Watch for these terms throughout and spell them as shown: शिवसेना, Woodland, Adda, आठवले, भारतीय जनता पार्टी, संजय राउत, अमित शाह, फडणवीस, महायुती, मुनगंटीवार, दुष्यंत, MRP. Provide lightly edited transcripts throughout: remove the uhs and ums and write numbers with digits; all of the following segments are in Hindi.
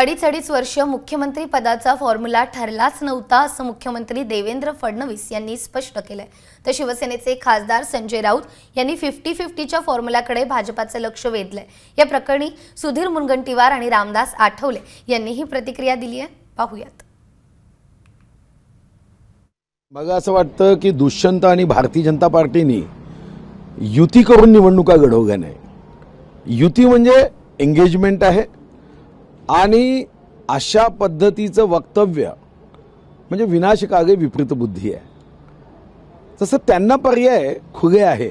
अडीच वर्ष मुख्यमंत्री पदाचा फॉर्म्युला ठरलाच नव्हता असं मुख्यमंत्री देवेंद्र फडणवीस यांनी स्पष्ट केलं आहे। तर शिवसेनेचे खासदार संजय राउत यांनी 50-50च्या फॉर्म्युलाकडे भाजपाचं लक्ष वेधलंय। या प्रकरणी सुधीर मुनगंटीवार आणि रामदास आठवले यांनी ही प्रतिक्रिया दिली आहे, पाहूयात। मला असं वाटतं की दुष्यंत आणि भारतीय जनता पार्टीने युती करून निवडणुका घडवल्या नाही। युती म्हणजे एंगेजमेंट आहे आणि अशा पद्धतीचं वक्तव्य म्हणजे विनाशकागे विपरीत बुद्धी आहे। तसं त्यांना पर्याय खुगे आहे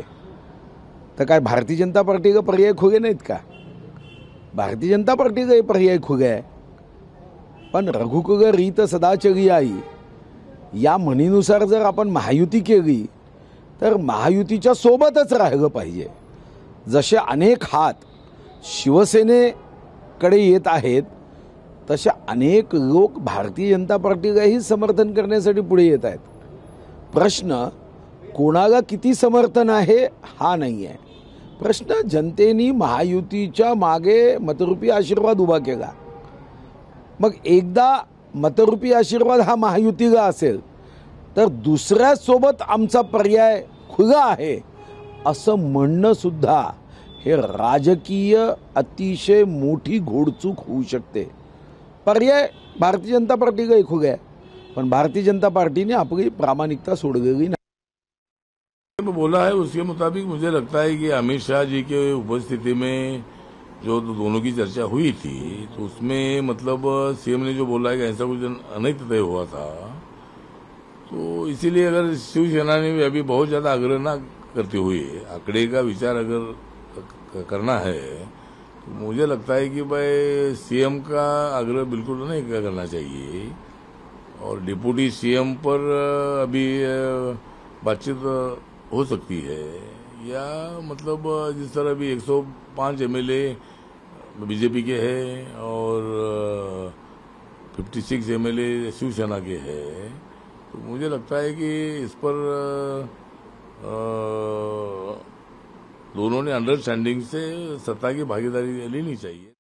तर काय भारतीय जनता पार्टीचा पर्याय खुगे नाहीत का? भारतीय जनता पार्टीचा पर्याय खुगे आहे, पण रघुकुगे रीत सदाचगी आई या म्हणीनुसार जर आपण महायुती केली तर महायुतीच्या सोबतच राहिलं पाहिजे। जसे अनेक हात शिवसेने कडे येत आहेत तसे अनेक लोक भारतीय जनता पार्टीलाही समर्थन करण्यासाठी पुढे येत आहेत। प्रश्न कोणाला किती समर्थन आहे हा नाही आहे, प्रश्न जनतेने महायुतीच्या मागे मतरूपी आशीर्वाद उभा केला। मग एकदा मतरूपी आशीर्वाद हा महायुतीला असेल तर दुसऱ्या सोबत आमचा पर्याय खुला आहे असं म्हणणं सुद्धा हे राजकीय अतिशय मोठी घोडचूक होऊ शकते। पर्याय भारतीय जनता पार्टी का खुगा है, पण भारतीय जनता पार्टी ने आपकी प्रामाणिकता छोड़ गई ना बोला है। उसके मुताबिक मुझे लगता है कि अमित शाह जी के उपस्थिति में जो दोनों की चर्चा हुई थी तो उसमें मतलब सीएम ने जो बोला है कि ऐसा कुछ अनित तय हुआ था, तो इसीलिए अगर शिवसेना ने अभी बहुत ज्यादा आग्रह ना करते हुए आंकड़े का विचार अगर करना है तो मुझे लगता है कि भाई सीएम का आग्रह बिल्कुल नहीं करना चाहिए और डिप्टी सीएम पर अभी बातचीत हो सकती है। या मतलब जिस तरह अभी 105 एमएलए बीजेपी के हैं और 56 एमएलए शिवसेना के हैं, तो मुझे लगता है कि इस पर दोनों ने अंडरस्टैंडिंग से सत्ता की भागीदारी लेनी चाहिए।